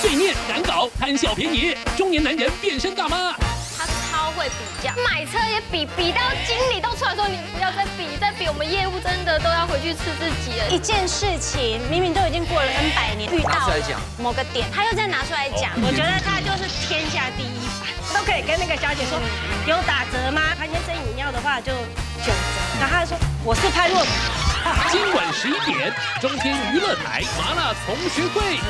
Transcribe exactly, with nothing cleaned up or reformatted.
碎念难搞，贪小便宜，中年男人变身大妈。他超会比价，买车也比，比到经理都出来说你不要再比，再比我们业务真的都要回去吃自己了。一件事情明明都已经过了 N 百年，遇到某个点，他又再拿出来讲，我觉得他就是天下第一吧。都可以跟那个小姐说有打折吗？潘先生饮料的话就九折，然后他就说我是潘若。 今晚十一点，中天娱乐台麻辣同学会。